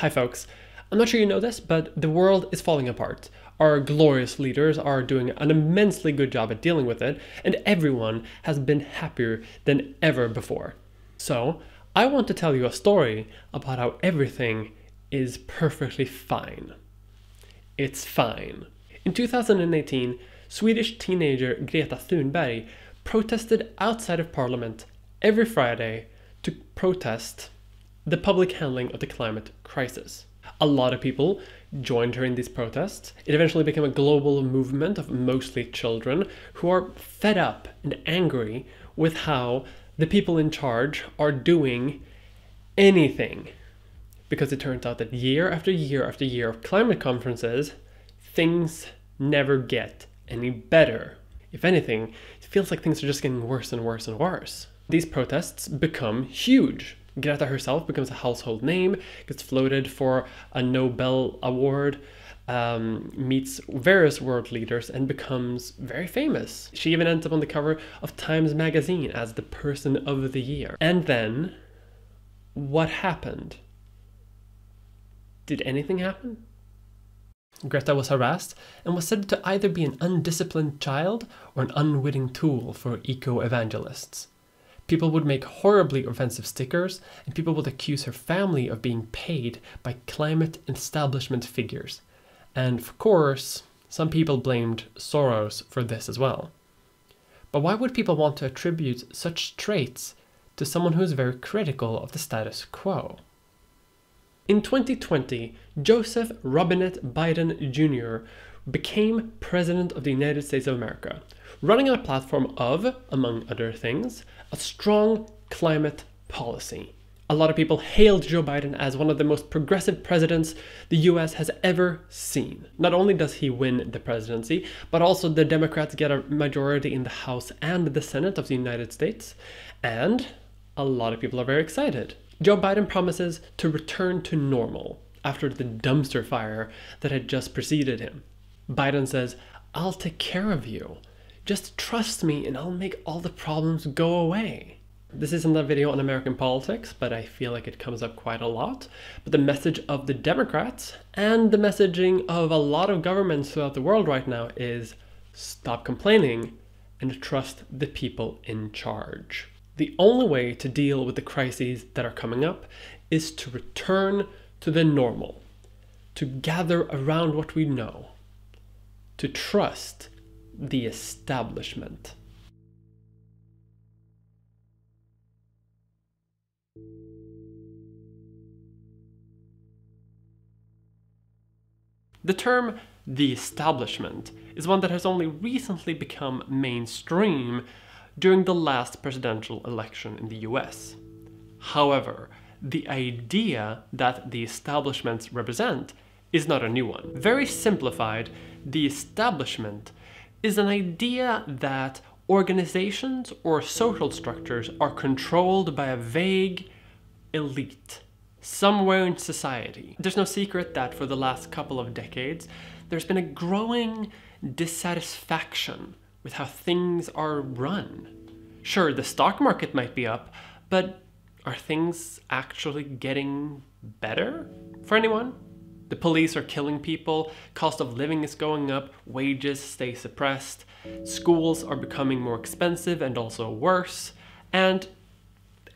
Hi folks, I'm not sure you know this, but the world is falling apart. Our glorious leaders are doing an immensely good job at dealing with it, and everyone has been happier than ever before. So, I want to tell you a story about how everything is perfectly fine. It's fine. In 2018, Swedish teenager Greta Thunberg protested outside of Parliament every Friday to protest the public handling of the climate crisis. A lot of people joined her in these protests. It eventually became a global movement of mostly children who are fed up and angry with how the people in charge are doing anything. Because it turns out that year after year after year of climate conferences, things never get any better. If anything, it feels like things are just getting worse and worse and worse. These protests become huge. Greta herself becomes a household name, gets floated for a Nobel Award, meets various world leaders, and becomes very famous. She even ends up on the cover of Time's magazine as the person of the year. And then, what happened? Did anything happen? Greta was harassed and was said to either be an undisciplined child or an unwitting tool for eco-evangelists. People would make horribly offensive stickers, and people would accuse her family of being paid by climate establishment figures. And of course, some people blamed Soros for this as well. But why would people want to attribute such traits to someone who is very critical of the status quo? In 2020, Joseph Robinette Biden Jr. became President of the United States of America, running on a platform of, among other things, a strong climate policy. A lot of people hailed Joe Biden as one of the most progressive presidents the US has ever seen. Not only does he win the presidency, but also the Democrats get a majority in the House and the Senate of the United States, and a lot of people are very excited. Joe Biden promises to return to normal after the dumpster fire that had just preceded him. Biden says, "I'll take care of you. Just trust me and I'll make all the problems go away." This isn't a video on American politics, but I feel like it comes up quite a lot. But the message of the Democrats and the messaging of a lot of governments throughout the world right now is stop complaining and trust the people in charge. The only way to deal with the crises that are coming up is to return to the normal, to gather around what we know, to trust the establishment. The term "the establishment" is one that has only recently become mainstream during the last presidential election in the US. However, the idea that the establishments represent is not a new one. Very simplified, the establishment is an idea that organizations or social structures are controlled by a vague elite somewhere in society. There's no secret that for the last couple of decades, there's been a growing dissatisfaction with how things are run. Sure, the stock market might be up, but are things actually getting better for anyone? The police are killing people, cost of living is going up, wages stay suppressed, schools are becoming more expensive and also worse, and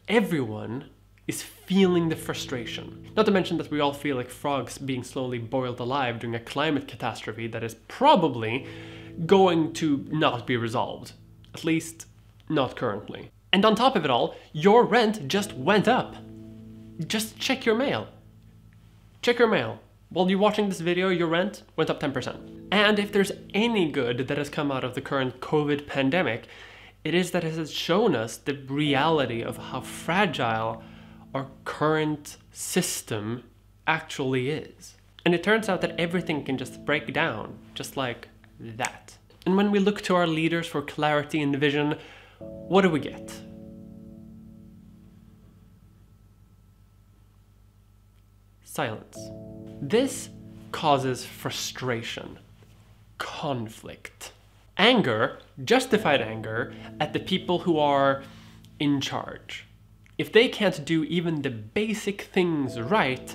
everyone is feeling the frustration. Not to mention that we all feel like frogs being slowly boiled alive during a climate catastrophe that is probably going to not be resolved. At least, not currently. And on top of it all, your rent just went up. Just check your mail. Check your mail. While you're watching this video, your rent went up 10%. And if there's any good that has come out of the current COVID pandemic, it is that it has shown us the reality of how fragile our current system actually is. And it turns out that everything can just break down, just like that. And when we look to our leaders for clarity and vision, what do we get? Silence. This causes frustration, conflict, anger, justified anger at the people who are in charge. If they can't do even the basic things right,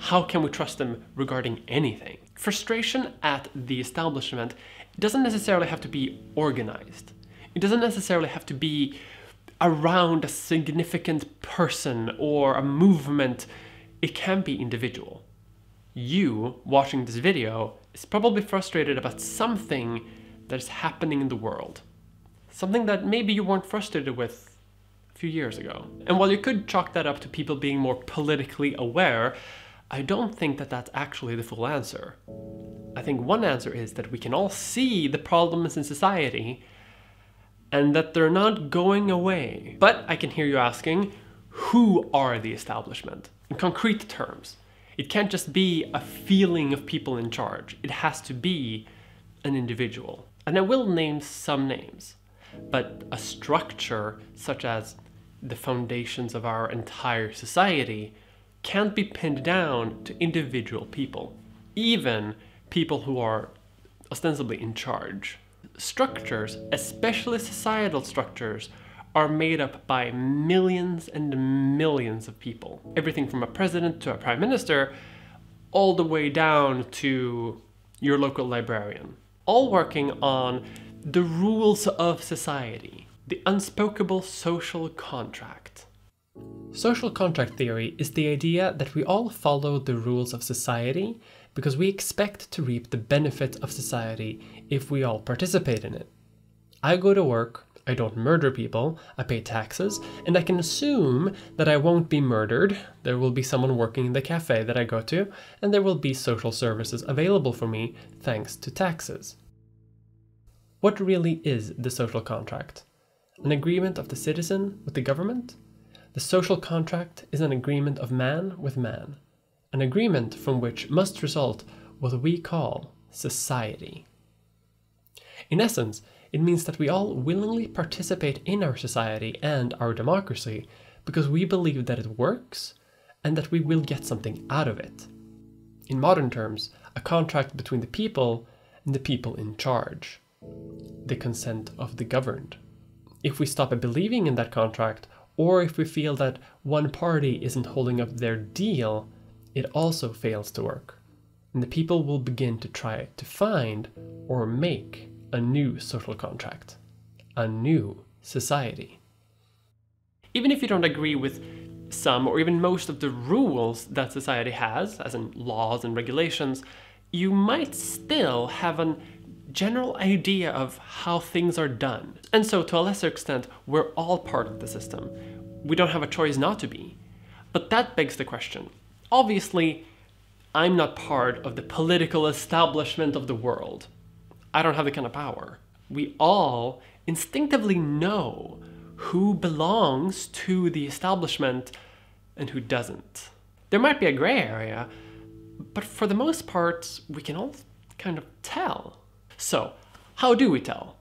how can we trust them regarding anything? Frustration at the establishment doesn't necessarily have to be organized. It doesn't necessarily have to be around a significant person or a movement. It can be individual. You, watching this video, is probably frustrated about something that is happening in the world. Something that maybe you weren't frustrated with a few years ago. And while you could chalk that up to people being more politically aware, I don't think that that's actually the full answer. I think one answer is that we can all see the problems in society and that they're not going away. But I can hear you asking, who are the establishment? In concrete terms, it can't just be a feeling of people in charge. It has to be an individual. And I will name some names, but a structure such as the foundations of our entire society can't be pinned down to individual people, even people who are ostensibly in charge. Structures, especially societal structures, are made up by millions and millions of people. Everything from a president to a prime minister, all the way down to your local librarian. All working on the rules of society, the unspoken social contract. Social contract theory is the idea that we all follow the rules of society because we expect to reap the benefit of society if we all participate in it. I go to work, I don't murder people, I pay taxes, and I can assume that I won't be murdered. There will be someone working in the cafe that I go to, and there will be social services available for me thanks to taxes. What really is the social contract? An agreement of the citizen with the government? The social contract is an agreement of man with man. An agreement from which must result what we call society. In essence, it means that we all willingly participate in our society and our democracy because we believe that it works and that we will get something out of it. In modern terms, a contract between the people and the people in charge. The consent of the governed. If we stop believing in that contract, or if we feel that one party isn't holding up their deal, it also fails to work. And the people will begin to try to find or make a new social contract, a new society. Even if you don't agree with some or even most of the rules that society has, as in laws and regulations, you might still have a general idea of how things are done. And so to a lesser extent, we're all part of the system. We don't have a choice not to be. But that begs the question. Obviously, I'm not part of the political establishment of the world. I don't have the kind of power. We all instinctively know who belongs to the establishment and who doesn't. There might be a gray area, but for the most part, we can all kind of tell. So, how do we tell?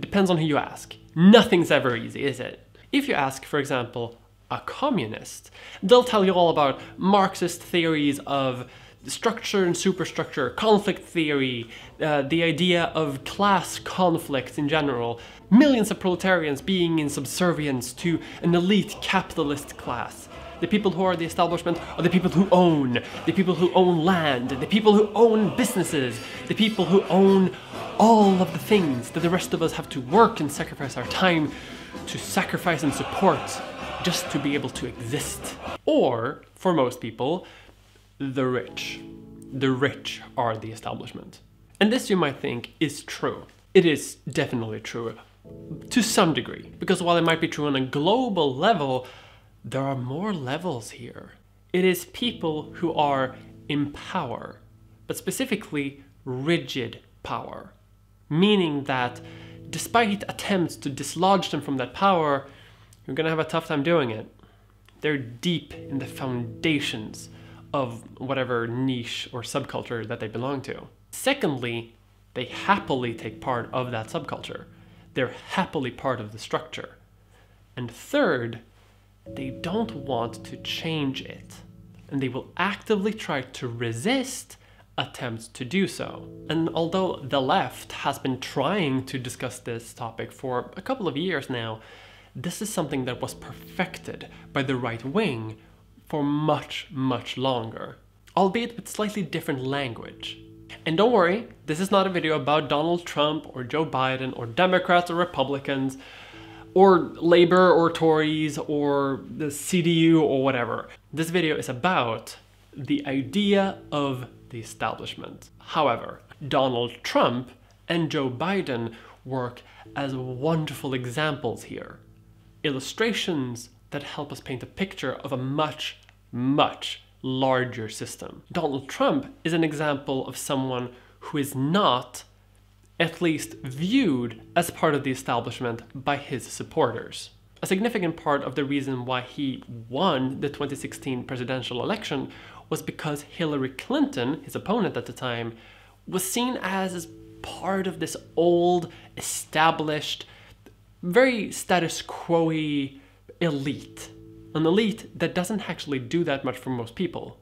Depends on who you ask. Nothing's ever easy, is it? If you ask, for example, a communist, they'll tell you all about Marxist theories of structure and superstructure, conflict theory, the idea of class conflicts in general, millions of proletarians being in subservience to an elite capitalist class. The people who are the establishment are the people who own land, the people who own businesses, the people who own all of the things that the rest of us have to work and sacrifice our time to sacrifice and support just to be able to exist. Or, for most people, the rich. The rich are the establishment. And this, you might think, is true. It is definitely true, to some degree. Because while it might be true on a global level, there are more levels here. It is people who are in power, but specifically rigid power. Meaning that despite attempts to dislodge them from that power, you're gonna have a tough time doing it. They're deep in the foundations of whatever niche or subculture that they belong to. Secondly, they happily take part of that subculture. They're happily part of the structure. And third, they don't want to change it. And they will actively try to resist attempts to do so. And although the left has been trying to discuss this topic for a couple of years now, this is something that was perfected by the right wing for much, much longer, albeit with slightly different language. And don't worry, this is not a video about Donald Trump or Joe Biden or Democrats or Republicans or Labour or Tories or the CDU or whatever. This video is about the idea of the establishment. However, Donald Trump and Joe Biden work as wonderful examples here. Illustrations that help us paint a picture of a much, much larger system. Donald Trump is an example of someone who is not, at least viewed, as part of the establishment by his supporters. A significant part of the reason why he won the 2016 presidential election was because Hillary Clinton, his opponent at the time, was seen as part of this old, established, very status quo-y elite. An elite that doesn't actually do that much for most people.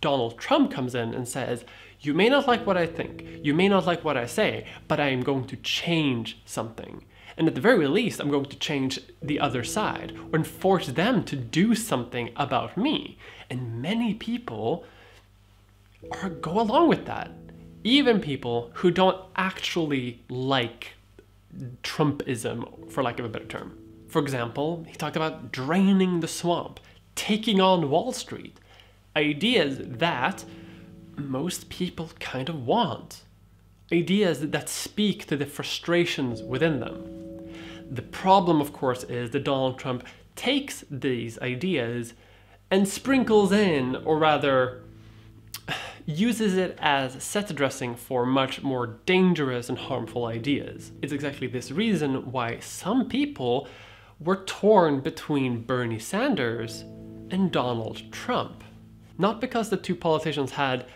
Donald Trump comes in and says, you may not like what I think, you may not like what I say, but I am going to change something. And at the very least, I'm going to change the other side and force them to do something about me. And many people go along with that. Even people who don't actually like Trumpism, for lack of a better term. For example, he talked about draining the swamp, taking on Wall Street. Ideas that most people kind of want. Ideas that speak to the frustrations within them. The problem, of course, is that Donald Trump takes these ideas and sprinkles in, or rather, uses it as set dressing for much more dangerous and harmful ideas. It's exactly this reason why some people were torn between Bernie Sanders and Donald Trump. Not because the two politicians had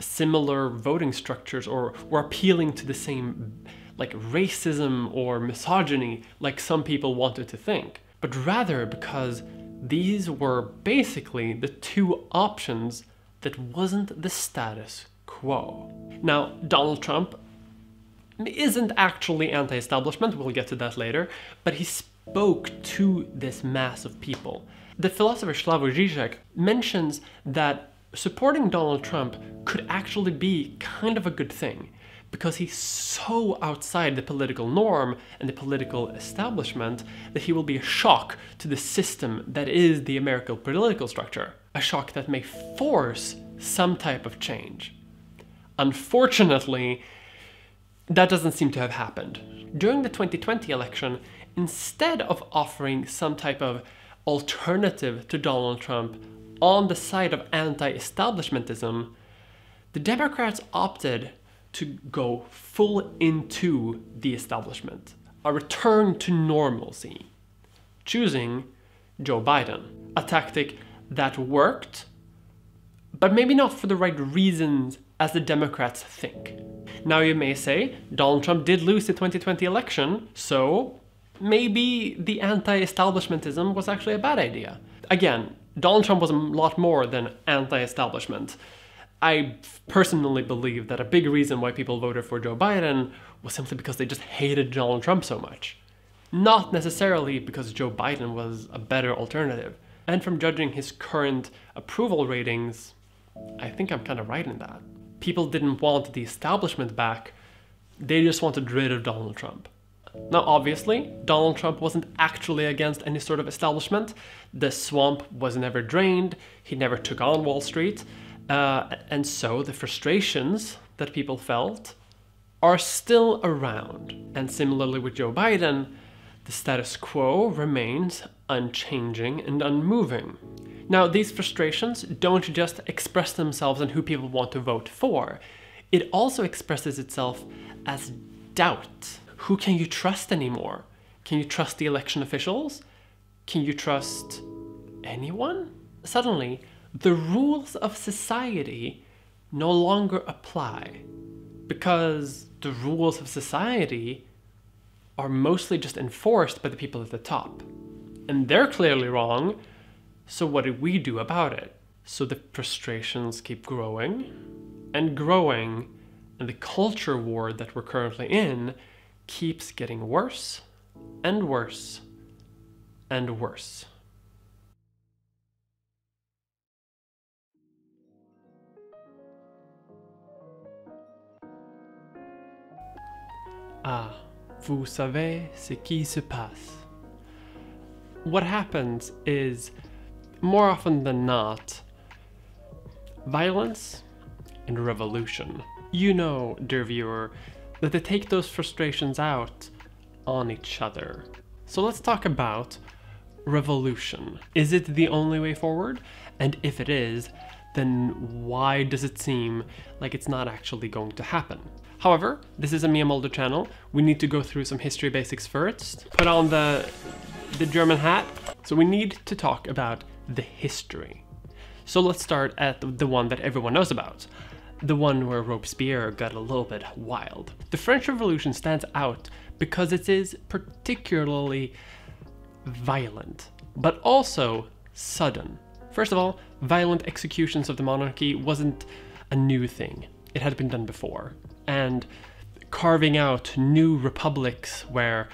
similar voting structures or were appealing to the same racism or misogyny like some people wanted to think, but rather because these were basically the two options that wasn't the status quo. Now, Donald Trump isn't actually anti-establishment, we'll get to that later, but he spoke to this mass of people. The philosopher Slavoj Žižek mentions that supporting Donald Trump could actually be kind of a good thing, because he's so outside the political norm and the political establishment that he will be a shock to the system that is the American political structure. A shock that may force some type of change. Unfortunately, that doesn't seem to have happened. During the 2020 election, instead of offering some type of alternative to Donald Trump on the side of anti-establishmentism, the Democrats opted to go full into the establishment, a return to normalcy, choosing Joe Biden, a tactic that worked, but maybe not for the right reasons as the Democrats think. Now you may say, Donald Trump did lose the 2020 election, so maybe the anti-establishmentism was actually a bad idea. Again, Donald Trump was a lot more than anti-establishment. I personally believe that a big reason why people voted for Joe Biden was simply because they just hated Donald Trump so much. Not necessarily because Joe Biden was a better alternative. And from judging his current approval ratings, I think I'm kind of right in that. People didn't want the establishment back, they just wanted rid of Donald Trump. Now obviously, Donald Trump wasn't actually against any sort of establishment. The swamp was never drained, he never took on Wall Street. And so the frustrations that people felt are still around. And similarly with Joe Biden, the status quo remains unchanging and unmoving. Now, these frustrations don't just express themselves in who people want to vote for. It also expresses itself as doubt. Who can you trust anymore? Can you trust the election officials? Can you trust anyone? Suddenly, the rules of society no longer apply, because the rules of society are mostly just enforced by the people at the top. And they're clearly wrong, so what do we do about it? So the frustrations keep growing and growing, and the culture war that we're currently in keeps getting worse and worse and worse. Ah, vous savez ce qui se passe. What happens is, more often than not, violence and revolution. You know, dear viewer, that they take those frustrations out on each other. So let's talk about revolution. Is it the only way forward? And if it is, then why does it seem like it's not actually going to happen? However, this is a Mia Mulder channel. We need to go through some history basics first. Put on the German hat. So we need to talk about the history. So let's start at the one that everyone knows about. The one where Robespierre got a little bit wild. The French Revolution stands out because it is particularly violent, but also sudden. First of all, violent executions of the monarchy wasn't a new thing. It had been done before. And carving out new republics where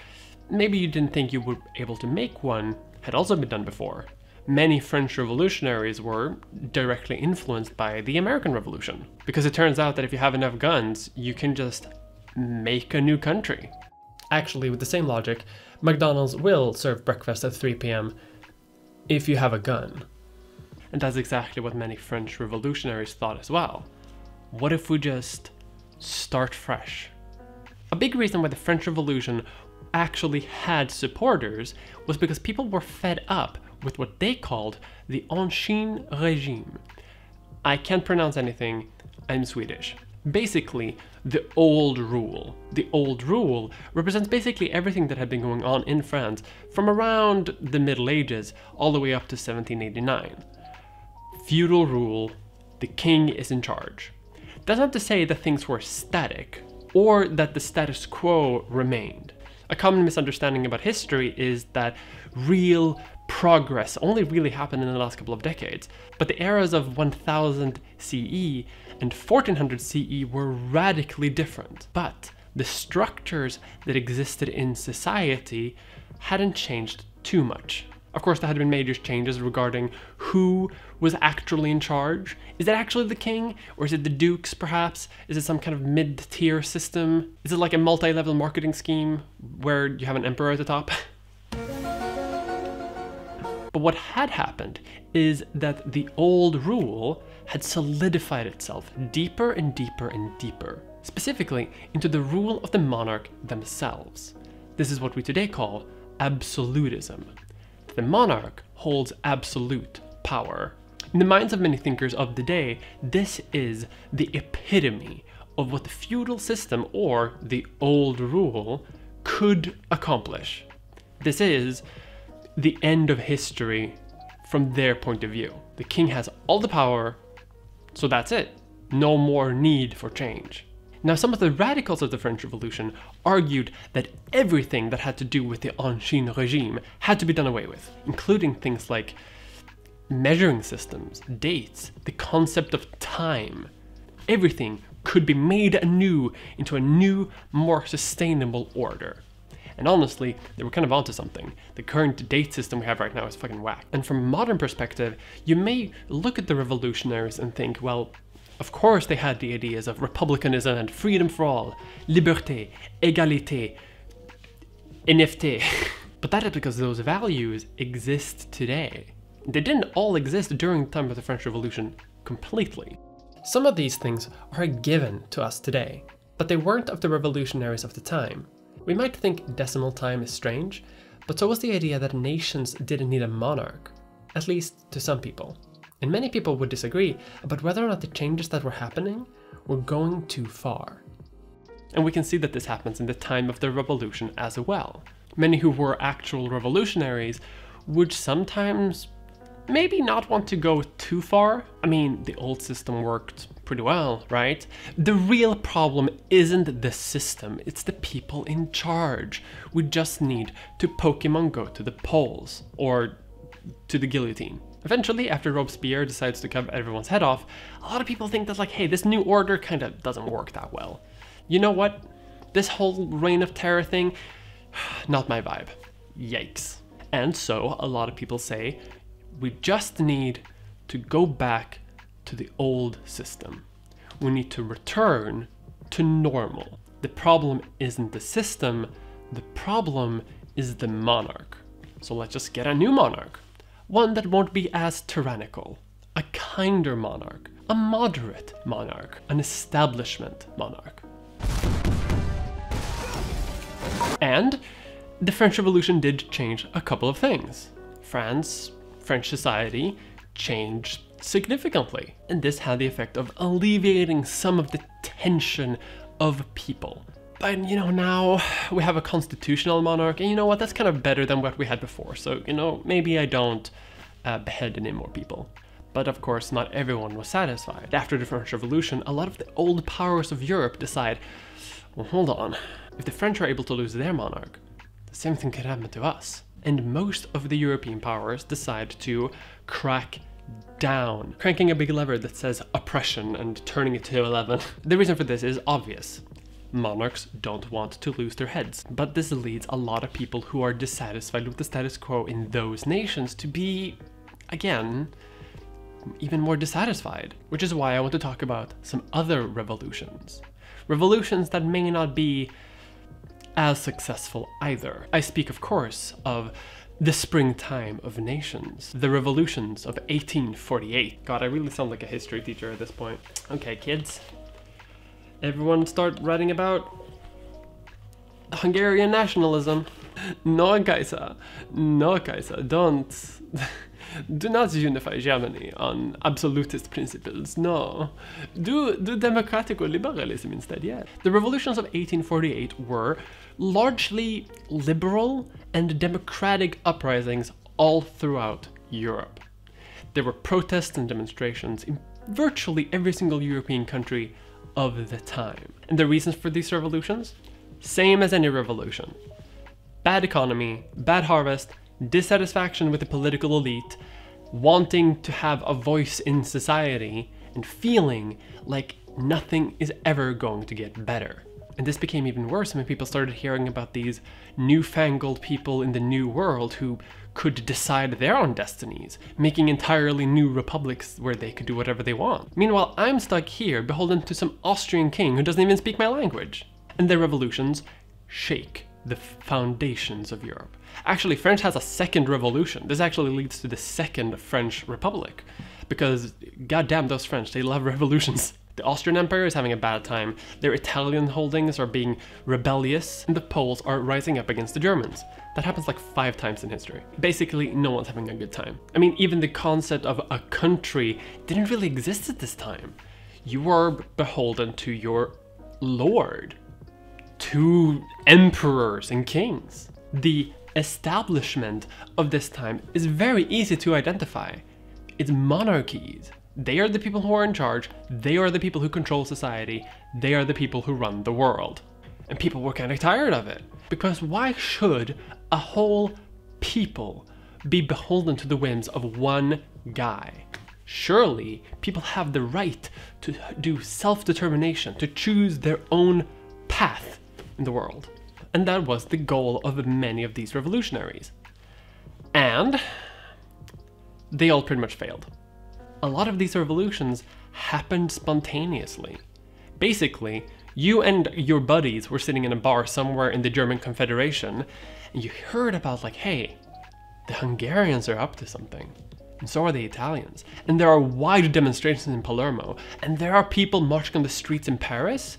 maybe you didn't think you were able to make one had also been done before. Many French revolutionaries were directly influenced by the American Revolution, because it turns out that if you have enough guns, you can just make a new country. Actually, with the same logic, McDonald's will serve breakfast at 3 p.m. if you have a gun. And that's exactly what many French revolutionaries thought as well. What if we just start fresh? A big reason why the French Revolution actually had supporters was because people were fed up with what they called the Ancien Regime. I can't pronounce anything, I'm Swedish. Basically, the old rule. The old rule represents basically everything that had been going on in France from around the Middle Ages all the way up to 1789. Feudal rule, the king is in charge. That's not to say that things were static or that the status quo remained. A common misunderstanding about history is that real progress only really happened in the last couple of decades, but the eras of 1000 CE and 1400 CE were radically different. But the structures that existed in society hadn't changed too much. Of course, there had been major changes regarding who was actually in charge. Is it actually the king? Or is it the dukes, perhaps? Is it some kind of mid-tier system? Is it like a multi-level marketing scheme where you have an emperor at the top? But what had happened is that the old rule had solidified itself deeper and deeper and deeper, specifically into the rule of the monarch themselves. This is what we today call absolutism. The monarch holds absolute power. In the minds of many thinkers of the day, this is the epitome of what the feudal system or the old rule could accomplish. This is the end of history from their point of view. The king has all the power, so that's it. No more need for change. Now, some of the radicals of the French Revolution argued that everything that had to do with the Ancien Regime had to be done away with, including things like measuring systems, dates, the concept of time. Everything could be made anew into a new, more sustainable order. And honestly, they were kind of onto something. The current date system we have right now is fucking whack. And from a modern perspective, you may look at the revolutionaries and think, well, of course they had the ideas of republicanism and freedom for all, liberté, égalité, NFT. But that is because those values exist today. They didn't all exist during the time of the French Revolution completely. Some of these things are a given to us today, but they weren't of the revolutionaries of the time. We might think decimal time is strange, but so was the idea that nations didn't need a monarch, at least to some people. And many people would disagree about whether or not the changes that were happening were going too far. And we can see that this happens in the time of the revolution as well. Many who were actual revolutionaries would sometimes maybe not want to go too far. I mean, the old system worked pretty well, right? The real problem isn't the system, it's the people in charge. We just need to Pokemon Go to the polls, or to the guillotine. Eventually, after Robespierre decides to cut everyone's head off, a lot of people think that, like, hey, this new order kind of doesn't work that well. You know what? This whole reign of terror thing, not my vibe. Yikes. And so, a lot of people say, we just need to go back to the old system. We need to return to normal. The problem isn't the system, the problem is the monarch. So let's just get a new monarch. One that won't be as tyrannical. A kinder monarch. A moderate monarch. An establishment monarch. And the French Revolution did change a couple of things. France, French society, changed significantly. And this had the effect of alleviating some of the tension of people. But you know, now we have a constitutional monarch, and you know what, that's kind of better than what we had before. So, you know, maybe I don't behead any more people. But of course, not everyone was satisfied. After the French Revolution, a lot of the old powers of Europe decide, well, hold on, if the French are able to lose their monarch, the same thing could happen to us. And most of the European powers decide to crack down, cranking a big lever that says oppression and turning it to 11. The reason for this is obvious. Monarchs don't want to lose their heads, but this leads a lot of people who are dissatisfied with the status quo in those nations to be, again, even more dissatisfied, which is why I want to talk about some other revolutions. Revolutions that may not be as successful either. I speak, of course, of the springtime of nations, the revolutions of 1848. God, I really sound like a history teacher at this point. Okay, kids, everyone start writing about Hungarian nationalism. No, Kaiser, no, Kaiser, don't. Do not unify Germany on absolutist principles, no. Do democratic or liberalism instead, yeah. The revolutions of 1848 were largely liberal and democratic uprisings all throughout Europe. There were protests and demonstrations in virtually every single European country of the time. And the reasons for these revolutions? Same as any revolution. Bad economy, bad harvest, dissatisfaction with the political elite, wanting to have a voice in society, and feeling like nothing is ever going to get better. And this became even worse when people started hearing about these newfangled people in the new world who could decide their own destinies, making entirely new republics where they could do whatever they want. Meanwhile, I'm stuck here beholden to some Austrian king who doesn't even speak my language. And their revolutions shake the foundations of Europe. Actually, France has a second revolution. This actually leads to the second French Republic, because goddamn those French, they love revolutions. The Austrian Empire is having a bad time, their Italian holdings are being rebellious, and the Poles are rising up against the Germans. That happens like 5 times in history. Basically, no one's having a good time. I mean, even the concept of a country didn't really exist at this time. You were beholden to your lord, to emperors and kings. The establishment of this time is very easy to identify. It's monarchies. They are the people who are in charge, they are the people who control society, they are the people who run the world. And people were kind of tired of it. Because why should a whole people be beholden to the whims of one guy? Surely people have the right to do self-determination, to choose their own path in the world. And that was the goal of many of these revolutionaries. And they all pretty much failed. A lot of these revolutions happened spontaneously. Basically, you and your buddies were sitting in a bar somewhere in the German Confederation, and you heard about like, hey, the Hungarians are up to something, and so are the Italians, and there are wide demonstrations in Palermo, and there are people marching on the streets in Paris.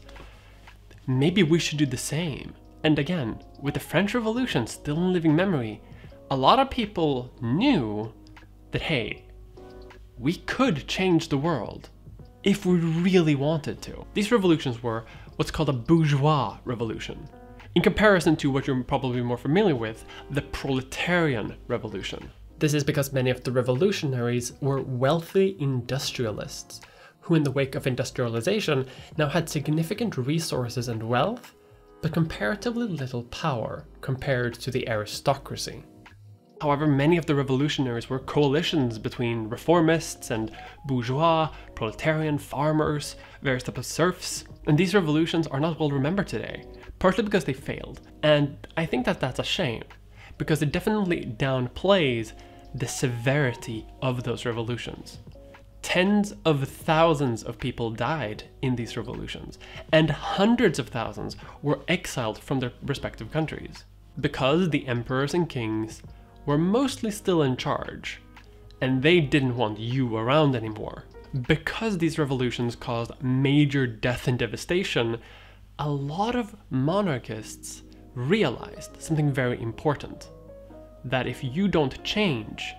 Maybe we should do the same. And again, with the French Revolution still in living memory, a lot of people knew that, hey, we could change the world if we really wanted to. These revolutions were what's called a bourgeois revolution, in comparison to what you're probably more familiar with, the proletarian revolution. This is because many of the revolutionaries were wealthy industrialists, who in the wake of industrialization now had significant resources and wealth, but comparatively little power compared to the aristocracy. However, many of the revolutionaries were coalitions between reformists and bourgeois, proletarian, farmers, various types of serfs, and these revolutions are not well remembered today, partly because they failed. And I think that that's a shame, because it definitely downplays the severity of those revolutions. Tens of thousands of people died in these revolutions, and hundreds of thousands were exiled from their respective countries, because the emperors and kings were mostly still in charge, and they didn't want you around anymore. Because these revolutions caused major death and devastation, a lot of monarchists realized something very important, that if you don't change,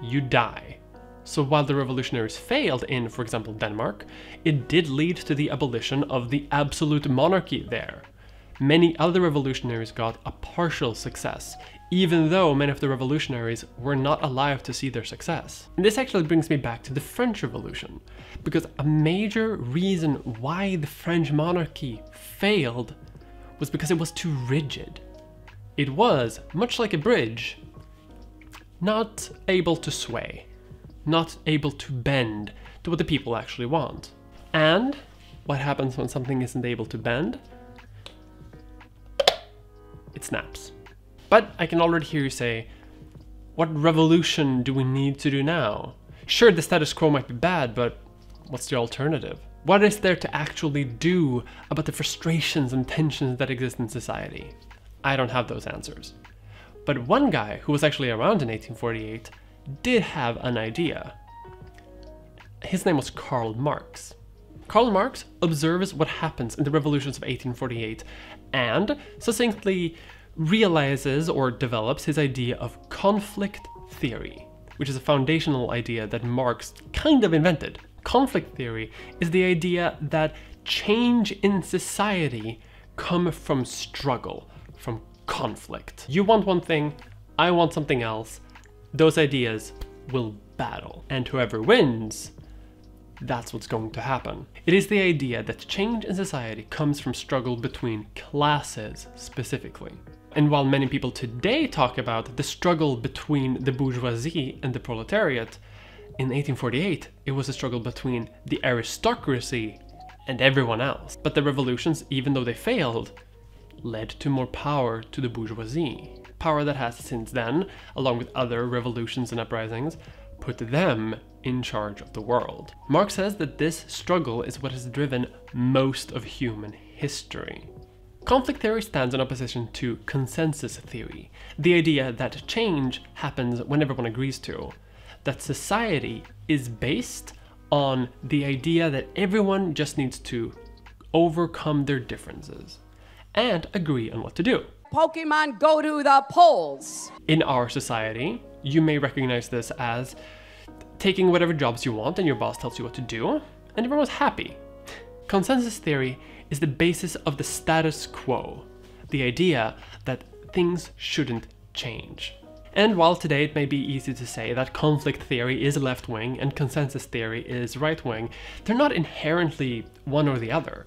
you die. So while the revolutionaries failed in, for example, Denmark, it did lead to the abolition of the absolute monarchy there. Many other revolutionaries got a partial success, even though many of the revolutionaries were not alive to see their success. And this actually brings me back to the French Revolution, because a major reason why the French monarchy failed was because it was too rigid. It was, much like a bridge, not able to sway, not able to bend to what the people actually want. And what happens when something isn't able to bend? It snaps. But I can already hear you say, what revolution do we need to do now? Sure, the status quo might be bad, but what's the alternative? What is there to actually do about the frustrations and tensions that exist in society? I don't have those answers. But one guy who was actually around in 1848 did have an idea. His name was Karl Marx. Karl Marx observes what happens in the revolutions of 1848 and succinctly realizes or develops his idea of conflict theory, which is a foundational idea that Marx kind of invented. Conflict theory is the idea that change in society comes from struggle, from conflict. You want one thing, I want something else. Those ideas will battle, and whoever wins, that's what's going to happen. It is the idea that change in society comes from struggle between classes specifically. And while many people today talk about the struggle between the bourgeoisie and the proletariat, in 1848 it was a struggle between the aristocracy and everyone else. But the revolutions, even though they failed, led to more power to the bourgeoisie. Power that has since then, along with other revolutions and uprisings, put them in charge of the world. Marx says that this struggle is what has driven most of human history. Conflict theory stands in opposition to consensus theory, the idea that change happens when everyone agrees to, that society is based on the idea that everyone just needs to overcome their differences and agree on what to do. Pokemon go to the polls. In our society, you may recognize this as taking whatever jobs you want and your boss tells you what to do, and everyone's happy. Consensus theory is the basis of the status quo, the idea that things shouldn't change. And while today it may be easy to say that conflict theory is left-wing and consensus theory is right-wing, they're not inherently one or the other.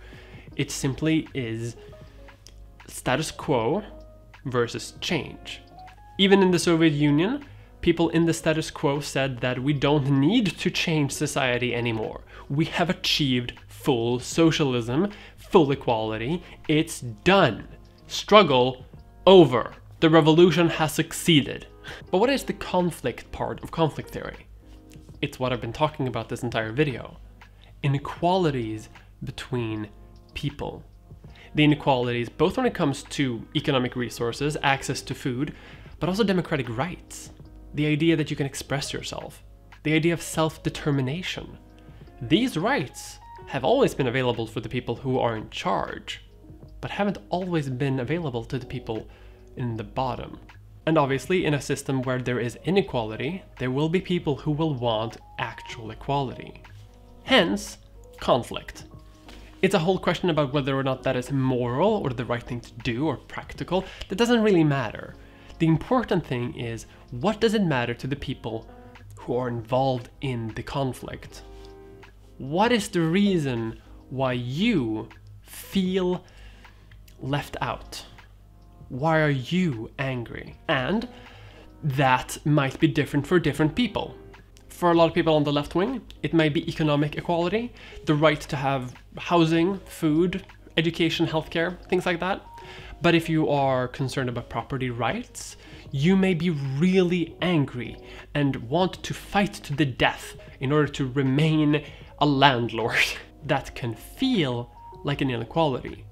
It simply is status quo versus change. Even in the Soviet Union, people in the status quo said that we don't need to change society anymore. We have achieved full socialism, full equality. It's done. Struggle over. The revolution has succeeded. But what is the conflict part of conflict theory? It's what I've been talking about this entire video. Inequalities between people. The inequalities both when it comes to economic resources, access to food, but also democratic rights. The idea that you can express yourself. The idea of self-determination. These rights have always been available for the people who are in charge, but haven't always been available to the people in the bottom. And obviously, in a system where there is inequality, there will be people who will want actual equality. Hence, conflict. It's a whole question about whether or not that is moral or the right thing to do or practical. That doesn't really matter. The important thing is, what does it matter to the people who are involved in the conflict? What is the reason why you feel left out? Why are you angry? And that might be different for different people. For a lot of people on the left wing, it may be economic equality, the right to have housing, food, education, healthcare, things like that. But if you are concerned about property rights, you may be really angry and want to fight to the death in order to remain a landlord. That can feel like an inequality.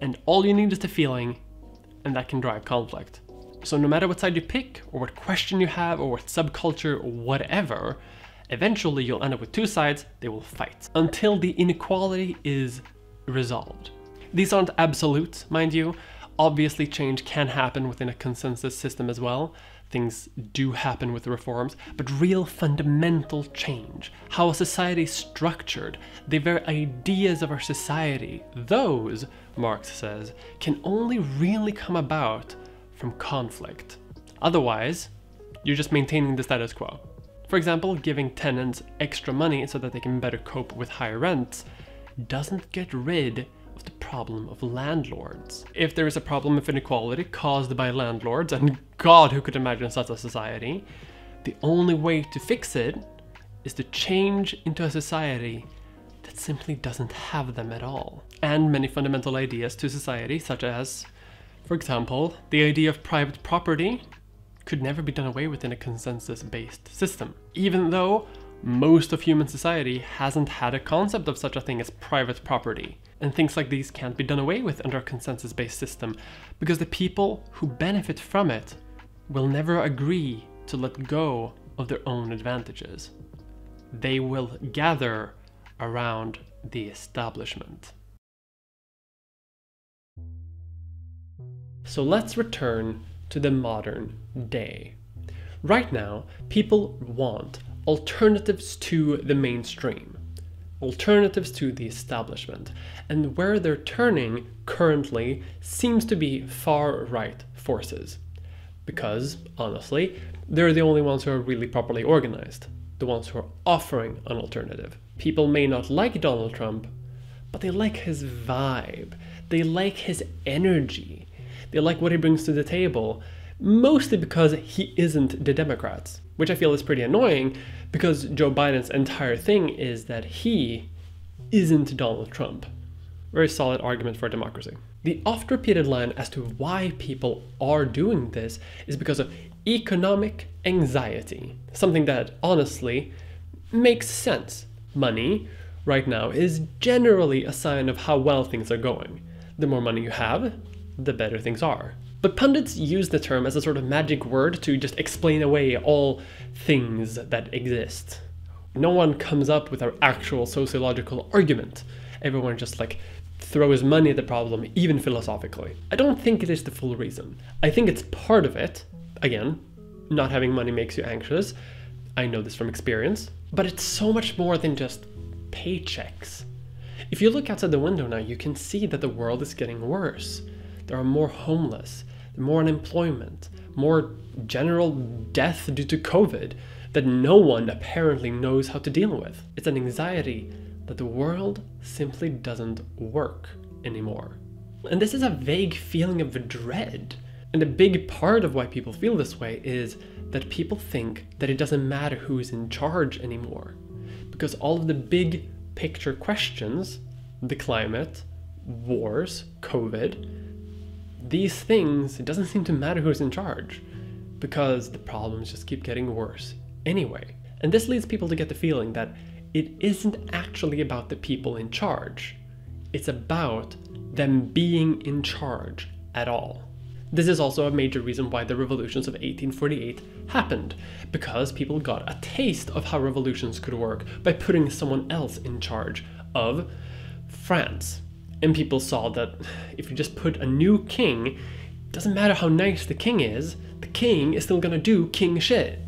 And all you need is the feeling, and that can drive conflict. So no matter what side you pick, or what question you have, or what subculture, or whatever, eventually you'll end up with two sides. They will fight until the inequality is resolved. These aren't absolutes, mind you. Obviously, change can happen within a consensus system as well. Things do happen with the reforms, but real fundamental change, how a society is structured, the very ideas of our society, those, Marx says, can only really come about from conflict. Otherwise, you're just maintaining the status quo. For example, giving tenants extra money so that they can better cope with higher rents doesn't get rid of the problem of landlords. If there is a problem of inequality caused by landlords, and God, who could imagine such a society, the only way to fix it is to change into a society that simply doesn't have them at all. And many fundamental ideas to society, such as, for example, the idea of private property, could never be done away with in a consensus-based system, even though most of human society hasn't had a concept of such a thing as private property. And things like these can't be done away with under a consensus-based system, because the people who benefit from it will never agree to let go of their own advantages. They will gather around the establishment. So let's return to the modern day. Right now, people want alternatives to the mainstream, alternatives to the establishment, and where they're turning currently seems to be far-right forces. Because, honestly, they're the only ones who are really properly organized, the ones who are offering an alternative. People may not like Donald Trump, but they like his vibe, they like his energy, they like what he brings to the table, mostly because he isn't the Democrats. Which I feel is pretty annoying, because Joe Biden's entire thing is that he isn't Donald Trump. Very solid argument for democracy. The oft-repeated line as to why people are doing this is because of economic anxiety. Something that, honestly, makes sense. Money, right now, is generally a sign of how well things are going. The more money you have, the better things are. But pundits use the term as a sort of magic word to just explain away all things that exist. No one comes up with an actual sociological argument. Everyone just like throws money at the problem, even philosophically. I don't think it is the full reason. I think it's part of it. Again, not having money makes you anxious. I know this from experience. But it's so much more than just paychecks. If you look outside the window now, you can see that the world is getting worse. There are more homeless, more unemployment, more general death due to COVID that no one apparently knows how to deal with. It's an anxiety that the world simply doesn't work anymore. And this is a vague feeling of dread. And a big part of why people feel this way is that people think that it doesn't matter who is in charge anymore. Because all of the big picture questions, the climate, wars, COVID, these things, it doesn't seem to matter who's in charge, because the problems just keep getting worse anyway. And this leads people to get the feeling that it isn't actually about the people in charge. It's about them being in charge at all. This is also a major reason why the revolutions of 1848 happened, because people got a taste of how revolutions could work by putting someone else in charge of France. And people saw that if you just put a new king, it doesn't matter how nice the king is still gonna do king shit.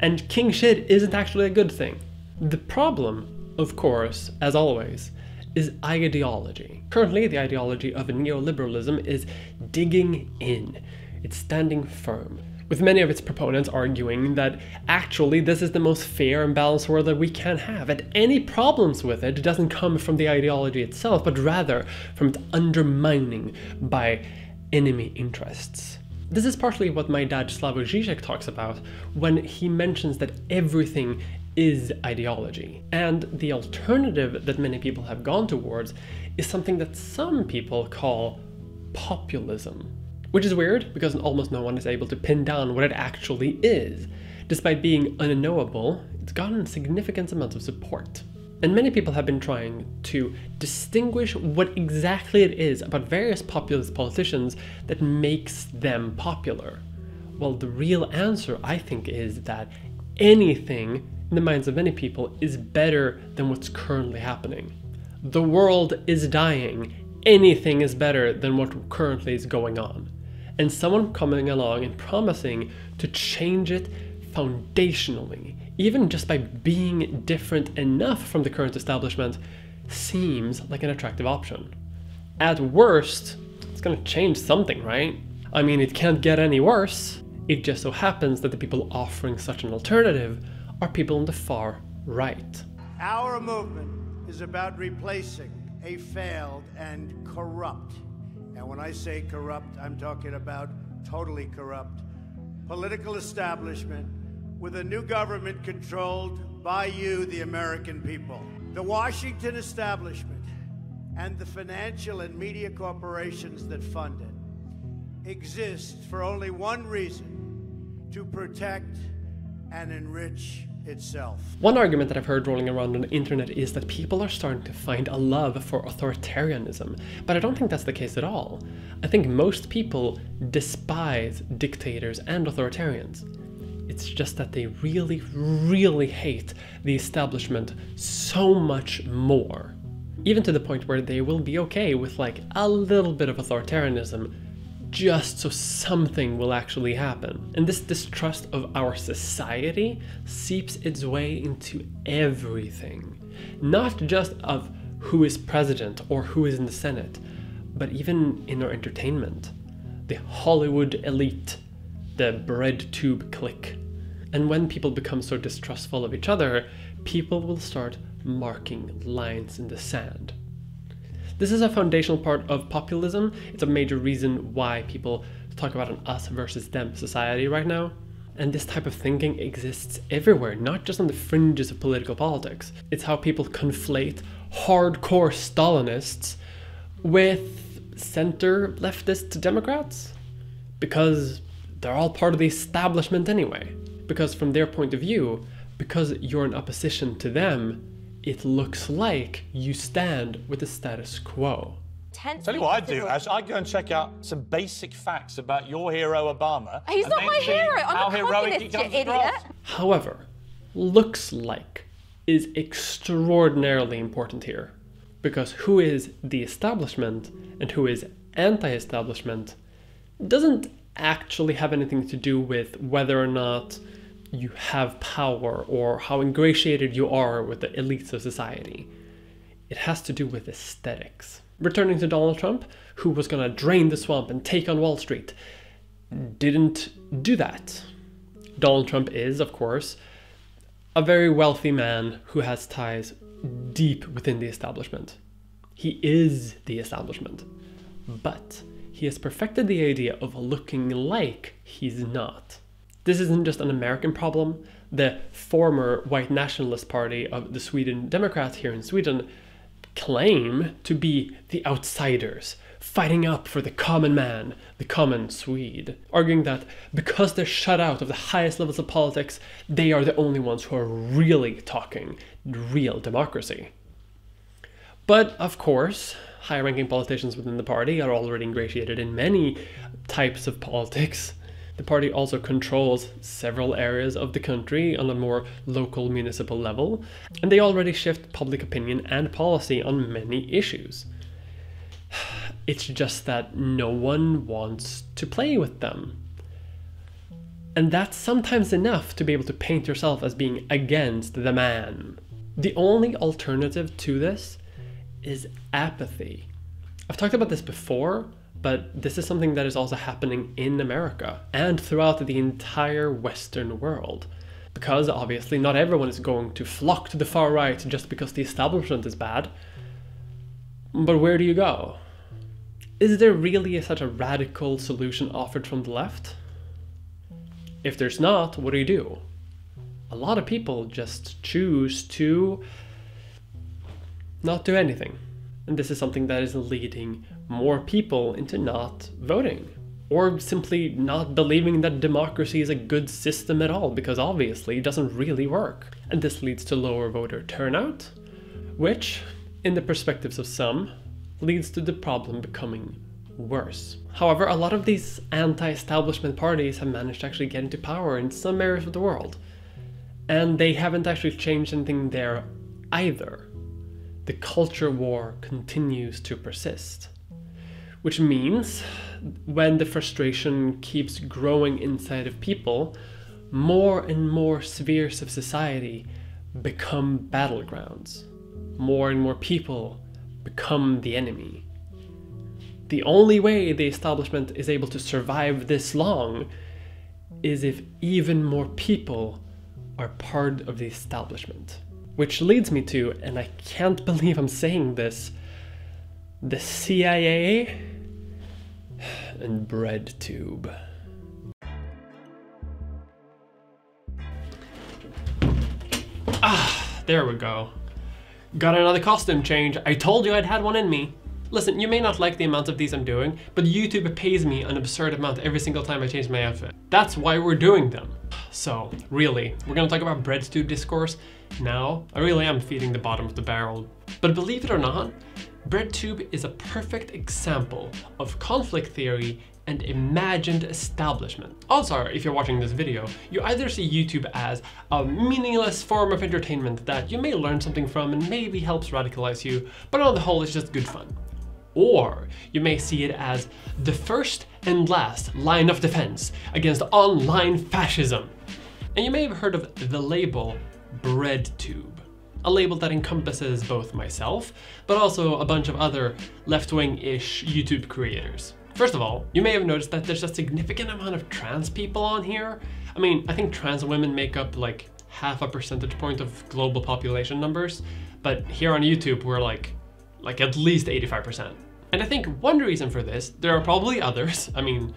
And king shit isn't actually a good thing. The problem, of course, as always, is ideology. Currently, the ideology of neoliberalism is digging in. It's standing firm, with many of its proponents arguing that actually this is the most fair and balanced world that we can have, and any problems with it doesn't come from the ideology itself, but rather from its undermining by enemy interests. This is partly what my dad Slavoj Žižek talks about when he mentions that everything is ideology. And the alternative that many people have gone towards is something that some people call populism. Which is weird, because almost no one is able to pin down what it actually is. Despite being unknowable, it's gotten significant amounts of support. And many people have been trying to distinguish what exactly it is about various populist politicians that makes them popular. Well, the real answer, I think, is that anything in the minds of many people is better than what's currently happening. The world is dying. Anything is better than what currently is going on. And someone coming along and promising to change it foundationally, even just by being different enough from the current establishment, seems like an attractive option. At worst, it's gonna change something, right? I mean, it can't get any worse. It just so happens that the people offering such an alternative are people on the far right. Our movement is about replacing a failed and corrupt, and when I say corrupt, I'm talking about totally corrupt, political establishment with a new government controlled by you, the American people. The Washington establishment and the financial and media corporations that fund it exist for only one reason: to protect and enrich itself. One argument that I've heard rolling around on the internet is that people are starting to find a love for authoritarianism, but I don't think that's the case at all. I think most people despise dictators and authoritarians. It's just that they really, really hate the establishment so much more. Even to the point where they will be okay with like a little bit of authoritarianism, just so something will actually happen. And this distrust of our society seeps its way into everything. Not just of who is president or who is in the Senate, but even in our entertainment. The Hollywood elite, the BreadTube clique. And when people become so distrustful of each other, people will start marking lines in the sand. This is a foundational part of populism. It's a major reason why people talk about an us versus them society right now. And this type of thinking exists everywhere, not just on the fringes of political politics. It's how people conflate hardcore Stalinists with center leftist Democrats, because they're all part of the establishment anyway. Because from their point of view, because you're in opposition to them, it looks like you stand with the status quo. Tell you what I do, Ash. I go and check out some basic facts about your hero Obama. He's not my hero. I'm a communist, you idiot. However, looks like is extraordinarily important here, because who is the establishment and who is anti-establishment doesn't actually have anything to do with whether or not you have power or how ingratiated you are with the elites of society. It has to do with aesthetics. Returning to Donald Trump, who was gonna drain the swamp and take on Wall Street, didn't do that. Donald Trump is, of course, a very wealthy man who has ties deep within the establishment. He is the establishment, but he has perfected the idea of looking like he's not. This isn't just an American problem. The former white nationalist party of the Sweden Democrats here in Sweden claim to be the outsiders, fighting up for the common man, the common Swede, arguing that because they're shut out of the highest levels of politics, they are the only ones who are really talking real democracy. But of course, high-ranking politicians within the party are already ingratiated in many types of politics. The party also controls several areas of the country on a more local municipal level, and they already shift public opinion and policy on many issues. It's just that no one wants to play with them. And that's sometimes enough to be able to paint yourself as being against the man. The only alternative to this is apathy. I've talked about this before, but this is something that is also happening in America and throughout the entire Western world. Because obviously not everyone is going to flock to the far right just because the establishment is bad. But where do you go? Is there really such a radical solution offered from the left? If there's not, what do you do? A lot of people just choose to not do anything. And this is something that is leading more people into not voting, or simply not believing that democracy is a good system at all, because obviously it doesn't really work. And this leads to lower voter turnout, which, in the perspectives of some, leads to the problem becoming worse. However, a lot of these anti-establishment parties have managed to actually get into power in some areas of the world, and they haven't actually changed anything there either. The culture war continues to persist, which means when the frustration keeps growing inside of people, more and more spheres of society become battlegrounds. More and more people become the enemy. The only way the establishment is able to survive this long is if even more people are part of the establishment. Which leads me to, and I can't believe I'm saying this, the CIA and BreadTube. Ah, there we go. Got another costume change. I told you I'd had one in me. Listen, you may not like the amount of these I'm doing, but YouTube pays me an absurd amount every single time I change my outfit. That's why we're doing them. So, really, we're gonna talk about BreadTube discourse now. I really am feeding the bottom of the barrel. But believe it or not, BreadTube is a perfect example of conflict theory and imagined establishment. Also, if you're watching this video, you either see YouTube as a meaningless form of entertainment that you may learn something from and maybe helps radicalize you, but on the whole, it's just good fun. Or you may see it as the first and last line of defense against online fascism. And you may have heard of the label BreadTube, a label that encompasses both myself, but also a bunch of other left-wing-ish YouTube creators. First of all, you may have noticed that there's a significant amount of trans people on here. I mean, I think trans women make up like half a percentage point of global population numbers, but here on YouTube, we're like at least 85%. And I think one reason for this, there are probably others. I mean,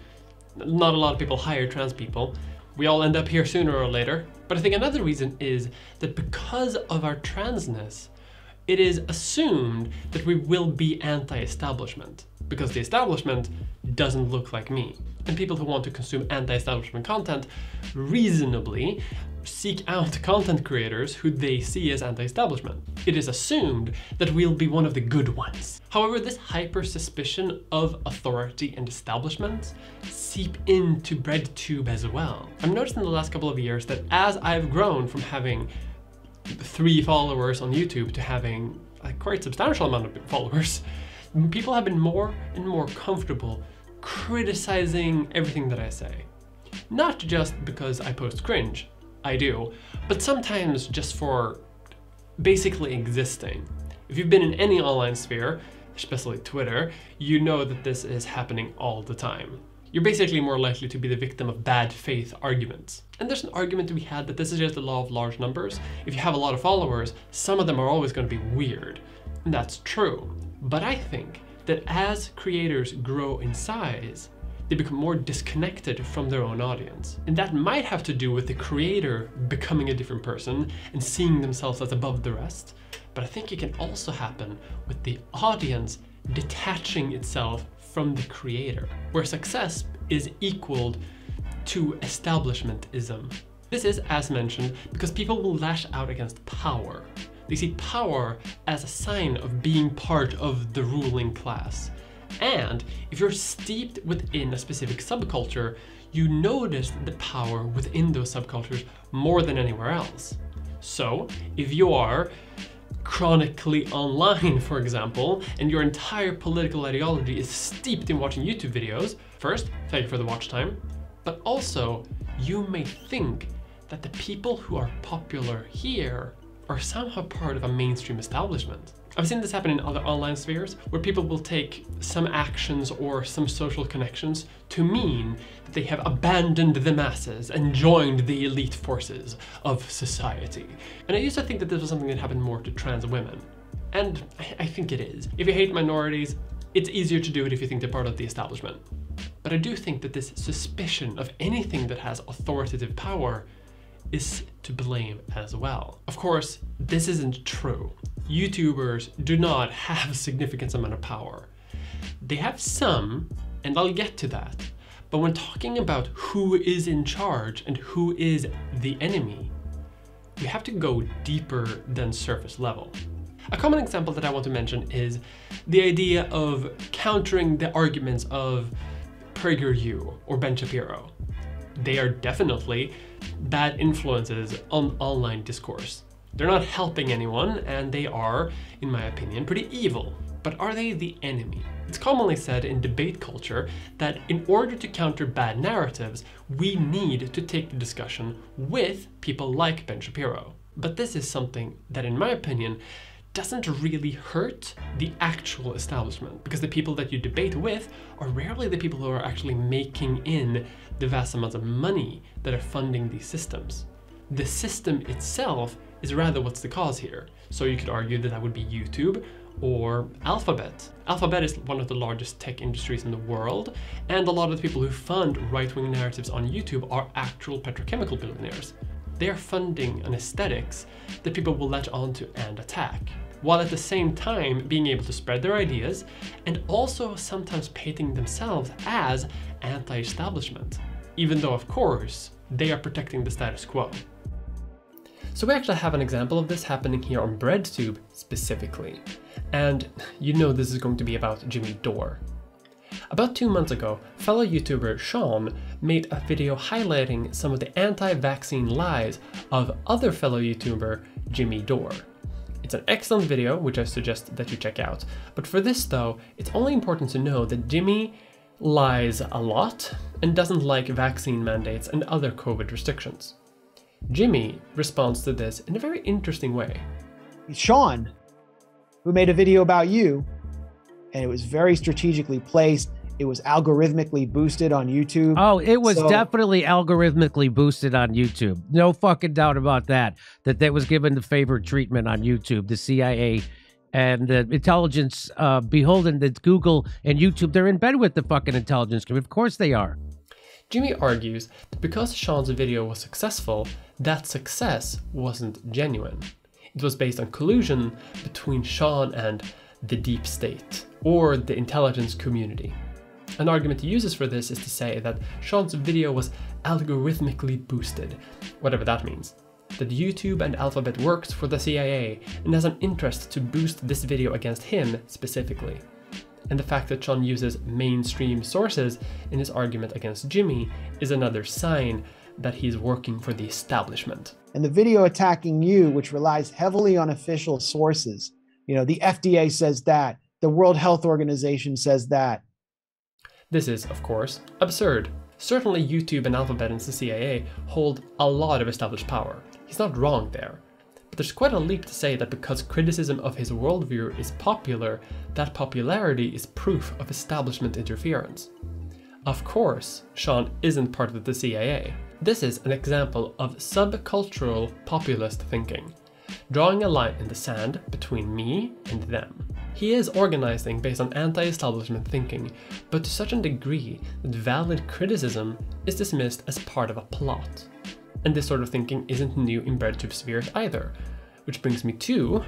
not a lot of people hire trans people. We all end up here sooner or later. But I think another reason is that because of our transness, it is assumed that we will be anti-establishment, because the establishment doesn't look like me. And people who want to consume anti-establishment content reasonably seek out content creators who they see as anti-establishment. It is assumed that we'll be one of the good ones. However, this hyper-suspicion of authority and establishments seep into BreadTube as well. I've noticed in the last couple of years that as I've grown from having 3 followers on YouTube to having a quite substantial amount of followers, people have been more and more comfortable criticizing everything that I say. Not just because I post cringe, I do, but sometimes just for basically existing. If you've been in any online sphere, especially Twitter, you know that this is happening all the time. You're basically more likely to be the victim of bad faith arguments. And there's an argument to be had that this is just the law of large numbers. If you have a lot of followers, some of them are always going to be weird. And that's true. But I think that as creators grow in size, they become more disconnected from their own audience. And that might have to do with the creator becoming a different person and seeing themselves as above the rest. But I think it can also happen with the audience detaching itself from the creator, where success is equaled to establishmentism. This is, as mentioned, because people will lash out against power. They see power as a sign of being part of the ruling class. And if you're steeped within a specific subculture, you notice the power within those subcultures more than anywhere else. So if you are chronically online, for example, and your entire political ideology is steeped in watching YouTube videos, first, thank you for the watch time, but also you may think that the people who are popular here are somehow part of a mainstream establishment. I've seen this happen in other online spheres where people will take some actions or some social connections to mean that they have abandoned the masses and joined the elite forces of society. And I used to think that this was something that happened more to trans women. And I think it is. If you hate minorities, it's easier to do it if you think they're part of the establishment. But I do think that this suspicion of anything that has authoritative power is to blame as well. Of course, this isn't true. YouTubers do not have a significant amount of power. They have some, and I'll get to that. But when talking about who is in charge and who is the enemy, you have to go deeper than surface level. A common example that I want to mention is the idea of countering the arguments of PragerU or Ben Shapiro. They are definitely bad influences on online discourse. They're not helping anyone, and they are, in my opinion, pretty evil. But are they the enemy? It's commonly said in debate culture that in order to counter bad narratives, we need to take the discussion with people like Ben Shapiro. But this is something that, in my opinion, doesn't really hurt the actual establishment, because the people that you debate with are rarely the people who are actually making in the vast amounts of money that are funding these systems. The system itself is rather what's the cause here. So you could argue that that would be YouTube or Alphabet. Alphabet is one of the largest tech industries in the world, and a lot of the people who fund right-wing narratives on YouTube are actual petrochemical billionaires. They are funding an aesthetics that people will latch onto and attack, while at the same time being able to spread their ideas and also sometimes painting themselves as anti-establishment, even though, of course, they are protecting the status quo. So we actually have an example of this happening here on BreadTube specifically, and you know this is going to be about Jimmy Dore. About 2 months ago, fellow YouTuber Sean made a video highlighting some of the anti-vaccine lies of other fellow YouTuber Jimmy Dore. It's an excellent video, which I suggest that you check out. But for this though, it's only important to know that Jimmy lies a lot and doesn't like vaccine mandates and other COVID restrictions. Jimmy responds to this in a very interesting way. Sean, who made a video about you, and it was very strategically placed. It was algorithmically boosted on YouTube. Oh, it was definitely algorithmically boosted on YouTube. No fucking doubt about that, that they was given the favored treatment on YouTube. The CIA and the intelligence beholden that Google and YouTube, they're in bed with the fucking intelligence community. Of course they are. Jimmy argues that because Sean's video was successful, that success wasn't genuine. It was based on collusion between Sean and the deep state, or the intelligence community. An argument he uses for this is to say that Sean's video was algorithmically boosted, whatever that means. That YouTube and Alphabet works for the CIA and has an interest to boost this video against him specifically. And the fact that Sean uses mainstream sources in his argument against Jimmy is another sign that he's working for the establishment. And the video attacking you, which relies heavily on official sources, you know, the FDA says that, the World Health Organization says that. This is, of course, absurd. Certainly YouTube and Alphabet and the CIA hold a lot of established power. He's not wrong there. But there's quite a leap to say that because criticism of his worldview is popular, that popularity is proof of establishment interference. Of course, Sean isn't part of the CIA. This is an example of subcultural populist thinking, drawing a line in the sand between me and them. He is organizing based on anti-establishment thinking, but to such a degree that valid criticism is dismissed as part of a plot. And this sort of thinking isn't new in BreadTube spheres either, which brings me to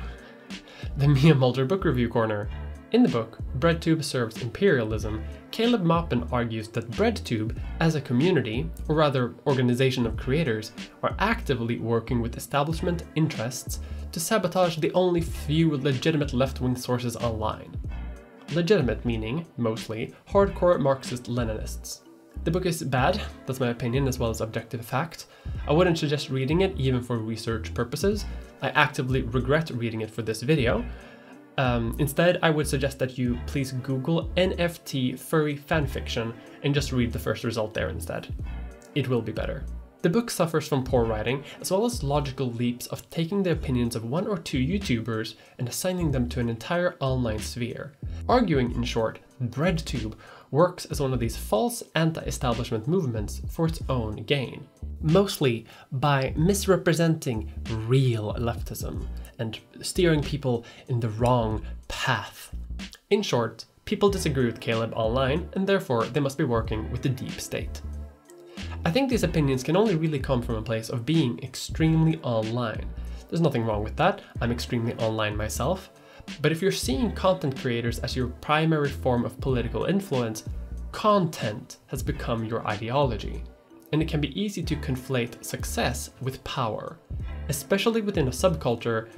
the Mia Mulder book review corner. In the book, BreadTube Serves Imperialism, Caleb Maupin argues that BreadTube, as a community, or rather organization of creators, are actively working with establishment interests to sabotage the only few legitimate left-wing sources online. Legitimate meaning, mostly, hardcore Marxist-Leninists. The book is bad, that's my opinion as well as objective fact. I wouldn't suggest reading it even for research purposes. I actively regret reading it for this video. Instead, I would suggest that you please Google NFT furry fanfiction and just read the first result there instead. It will be better. The book suffers from poor writing, as well as logical leaps of taking the opinions of one or two YouTubers and assigning them to an entire online sphere. Arguing, in short, BreadTube works as one of these false anti-establishment movements for its own gain, mostly by misrepresenting real leftism and steering people in the wrong path. In short, people disagree with Caleb online, and therefore they must be working with the deep state. I think these opinions can only really come from a place of being extremely online. There's nothing wrong with that, I'm extremely online myself. But if you're seeing content creators as your primary form of political influence, content has become your ideology. And it can be easy to conflate success with power, especially within a subculture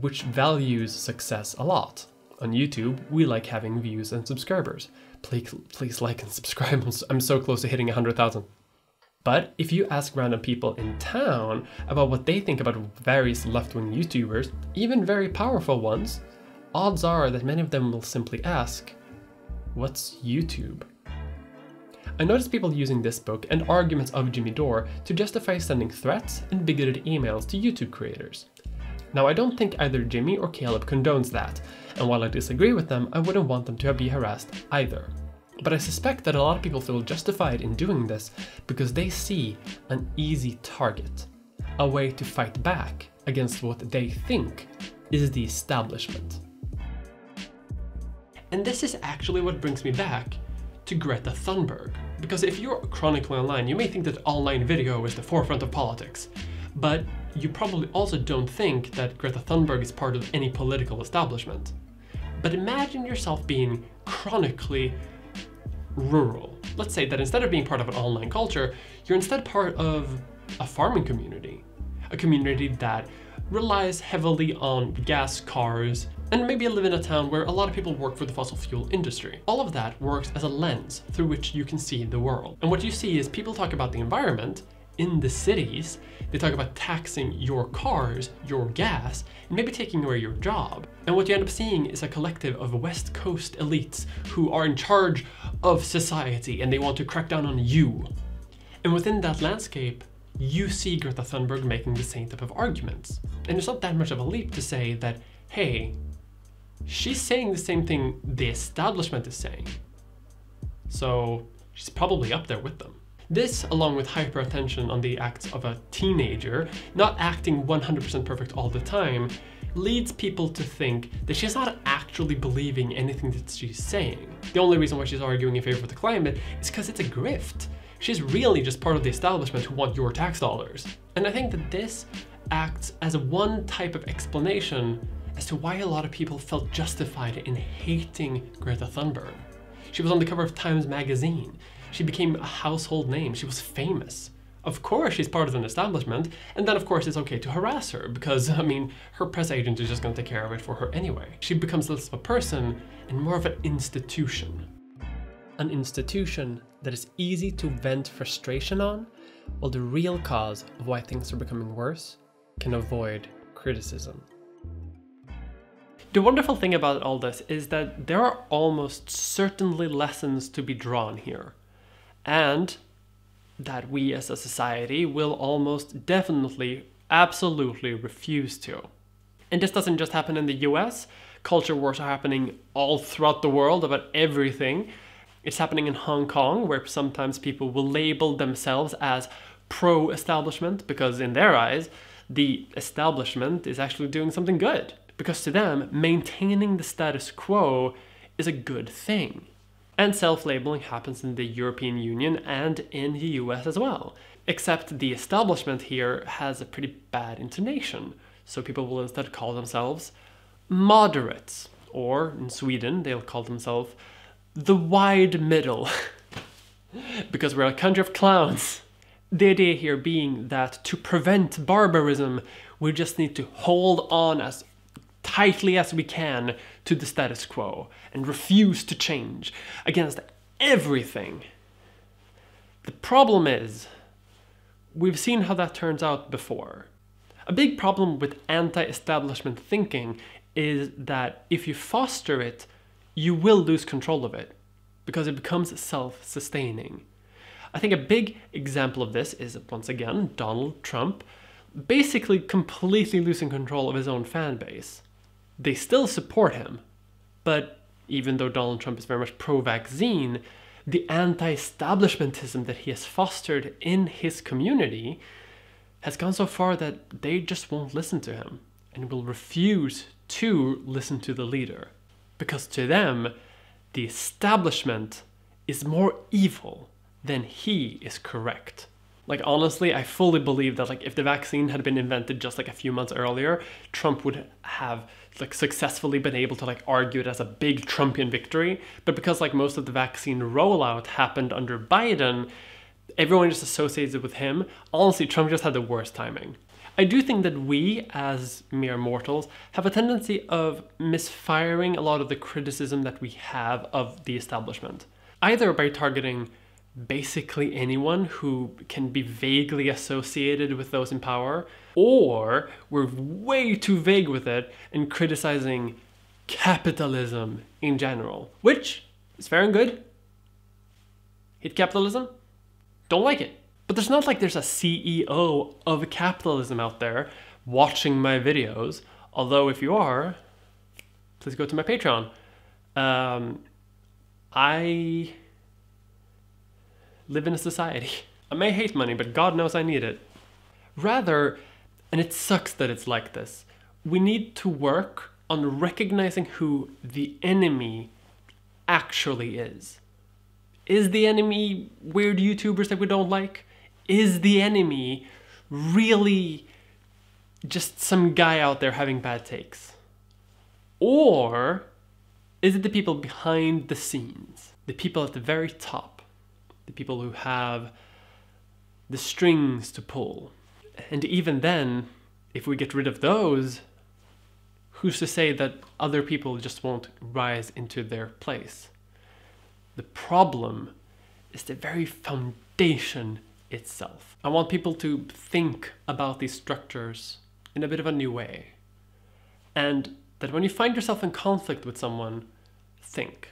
which values success a lot. On YouTube, we like having views and subscribers. Please like and subscribe, I'm so close to hitting 100,000. But if you ask random people in town about what they think about various left-wing YouTubers, even very powerful ones, odds are that many of them will simply ask, "What's YouTube?" I noticed people using this book and arguments of Jimmy Dore to justify sending threats and bigoted emails to YouTube creators. Now, I don't think either Jimmy or Caleb condones that, and while I disagree with them, I wouldn't want them to be harassed either. But I suspect that a lot of people feel justified in doing this because they see an easy target, a way to fight back against what they think is the establishment. And this is actually what brings me back to Greta Thunberg, because if you're chronically online, you may think that online video is the forefront of politics, but you probably also don't think that Greta Thunberg is part of any political establishment. But imagine yourself being chronically rural. Let's say that instead of being part of an online culture, you're instead part of a farming community. A community that relies heavily on gas, cars, and maybe live in a town where a lot of people work for the fossil fuel industry. All of that works as a lens through which you can see the world. And what you see is people talk about the environment in the cities, they talk about taxing your cars, your gas, and maybe taking away your job. And what you end up seeing is a collective of West Coast elites who are in charge of society and they want to crack down on you. And within that landscape, you see Greta Thunberg making the same type of arguments. And it's not that much of a leap to say that, hey, she's saying the same thing the establishment is saying. So she's probably up there with them. This, along with hyper-attention on the acts of a teenager, not acting 100% perfect all the time, leads people to think that she's not actually believing anything that she's saying. The only reason why she's arguing in favor of the climate is because it's a grift. She's really just part of the establishment who want your tax dollars. And I think that this acts as one type of explanation as to why a lot of people felt justified in hating Greta Thunberg. She was on the cover of Time magazine. She became a household name, she was famous. Of course she's part of an establishment, and then of course it's okay to harass her because, I mean, her press agent is just gonna take care of it for her anyway. She becomes less of a person and more of an institution. An institution that is easy to vent frustration on, while the real cause of why things are becoming worse can avoid criticism. The wonderful thing about all this is that there are almost certainly lessons to be drawn here, and that we as a society will almost definitely, absolutely refuse to. And this doesn't just happen in the US. Culture wars are happening all throughout the world about everything. It's happening in Hong Kong, where sometimes people will label themselves as pro-establishment because in their eyes, the establishment is actually doing something good. Because to them, maintaining the status quo is a good thing. And self-labeling happens in the European Union and in the US as well. Except the establishment here has a pretty bad intonation, so people will instead call themselves moderates, or in Sweden they'll call themselves the wide middle, because we're a country of clowns. The idea here being that to prevent barbarism, we just need to hold on as tightly as we can to the status quo and refuse to change against everything. The problem is, we've seen how that turns out before. A big problem with anti-establishment thinking is that if you foster it, you will lose control of it because it becomes self-sustaining. I think a big example of this is, once again, Donald Trump basically completely losing control of his own fan base. They still support him, but even though Donald Trump is very much pro-vaccine, the anti-establishmentism that he has fostered in his community has gone so far that they just won't listen to him and will refuse to listen to the leader. Because to them, the establishment is more evil than he is correct. Like, honestly, I fully believe that, like, if the vaccine had been invented just, like, a few months earlier, Trump would have, like, successfully been able to, like, argue it as a big Trumpian victory. But because, like, most of the vaccine rollout happened under Biden, everyone just associates it with him. Honestly, Trump just had the worst timing. I do think that we, as mere mortals, have a tendency of misfiring a lot of the criticism that we have of the establishment, either by targeting basically anyone who can be vaguely associated with those in power, or we're way too vague with it and criticizing capitalism in general, which is fair and good. Hate capitalism? Don't like it. But there's not like there's a CEO of capitalism out there watching my videos, although if you are, please go to my Patreon. I live in a society. I may hate money, but God knows I need it. Rather, and it sucks that it's like this, we need to work on recognizing who the enemy actually is. Is the enemy weird YouTubers that we don't like? Is the enemy really just some guy out there having bad takes? Or is it the people behind the scenes? The people at the very top? The people who have the strings to pull? And even then, if we get rid of those, who's to say that other people just won't rise into their place? The problem is the very foundation itself. I want people to think about these structures in a bit of a new way. And that when you find yourself in conflict with someone, think,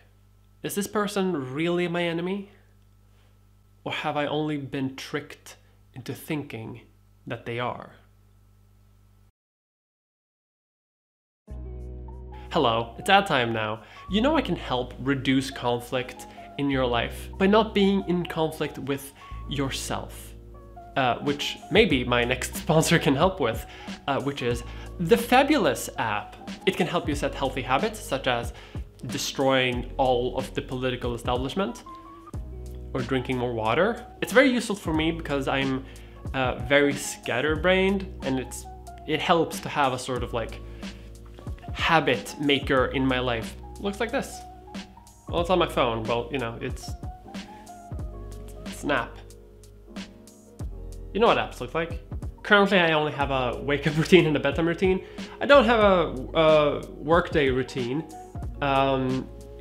is this person really my enemy? Or have I only been tricked into thinking that they are? Hello, it's ad time now. You know I can help reduce conflict in your life by not being in conflict with yourself, which maybe my next sponsor can help with, which is the Fabulous app. It can help you set healthy habits, such as destroying all of the political establishment, or drinking more water. It's very useful for me because I'm very scatterbrained, and it helps to have a sort of like habit maker in my life. Looks like this. Well, it's on my phone. Well, you know, it's an app. You know what apps look like. Currently, I only have a wake-up routine and a bedtime routine. I don't have a workday routine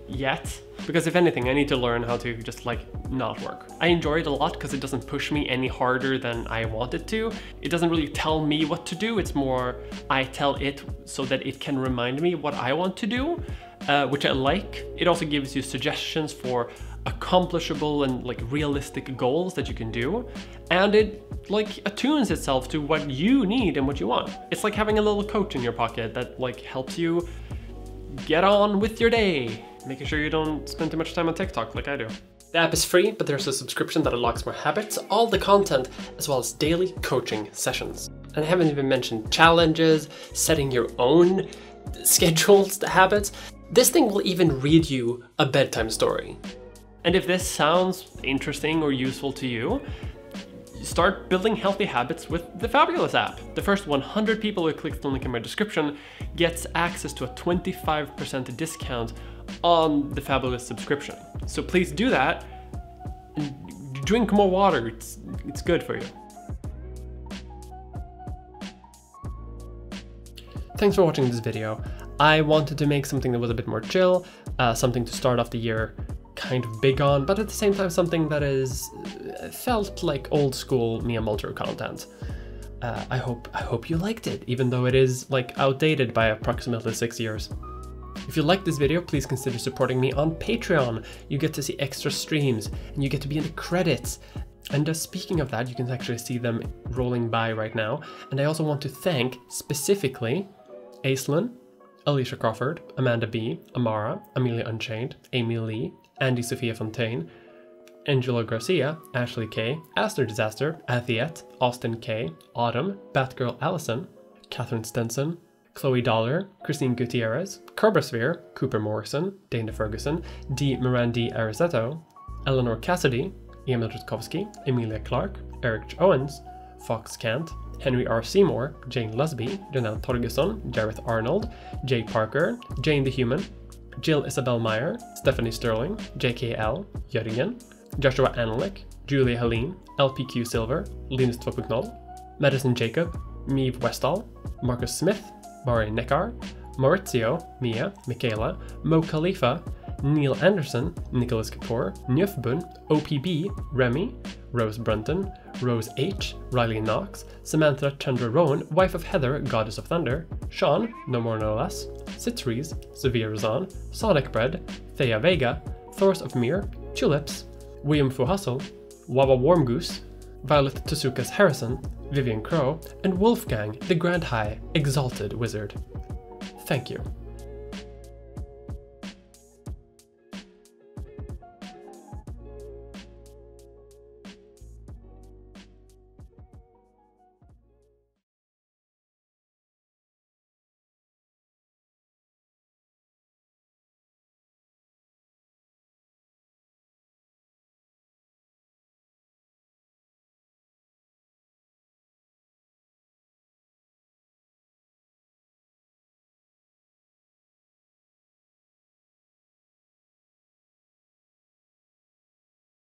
yet. Because if anything, I need to learn how to just like not work. I enjoy it a lot because it doesn't push me any harder than I want it to. It doesn't really tell me what to do. It's more I tell it so that it can remind me what I want to do, which I like. It also gives you suggestions for accomplishable and like realistic goals that you can do. And it like attunes itself to what you need and what you want. It's like having a little coach in your pocket that like helps you get on with your day. Making sure you don't spend too much time on TikTok like I do. The app is free, but there's a subscription that unlocks more habits, all the content, as well as daily coaching sessions. And I haven't even mentioned challenges, setting your own schedules, habits. This thing will even read you a bedtime story. And if this sounds interesting or useful to you, start building healthy habits with the Fabulous app. The first 100 people who click the link in my description gets access to a 25% discount on the Fabulous subscription. So please do that. Drink more water, it's good for you. Thanks for watching this video. I wanted to make something that was a bit more chill, something to start off the year kind of big on, but at the same time something that is felt like old school Mia Mulder content. I hope you liked it, even though it is like outdated by approximately 6 years. If you like this video, please consider supporting me on Patreon. You get to see extra streams and you get to be in the credits. And speaking of that, you can actually see them rolling by right now. And I also want to thank specifically Aislinn, Alicia Crawford, Amanda B, Amara, Amelia Unchained, Amy Lee, Andy Sophia Fontaine, Angela Garcia, Ashley K, Aster Disaster, Athiette, Austin K, Autumn, Batgirl Allison, Catherine Stenson, Chloe Dollar, Christine Gutierrez, Kerbersphere, Cooper Morrison, Dana Ferguson, D. Mirandi Arizetto, Eleanor Cassidy, Ian Miltrutkowski, Emilia Clark, Eric Owens, Fox Kent, Henry R. Seymour, Jane Lusby, Janelle Torgerson, Jareth Arnold, Jay Parker, Jane the Human, Jill Isabel Meyer, Stephanie Sterling, JKL, Jürgen, Joshua Anelek, Julia Helene, LPQ Silver, Linus Tvopuknol, Madison Jacob, Meve Westall, Marcus Smith, Mari Neckar, Maurizio, Mia, Michaela, Mo Khalifa, Neil Anderson, Nicholas Kapoor, Nyufbun, OPB, Remy, Rose Brunton, Rose H, Riley Knox, Samantha Chandra Rowan, wife of Heather, goddess of thunder, Sean, no more no less, Citrese, Severe Razan, Sonic Bread, Thea Vega, Thors of Mir, Tulips, William Fuhassel, Wawa Warmgoose, Violet Tsukas Harrison, Vivian Crow, and Wolfgang the Grand High, Exalted Wizard. Thank you.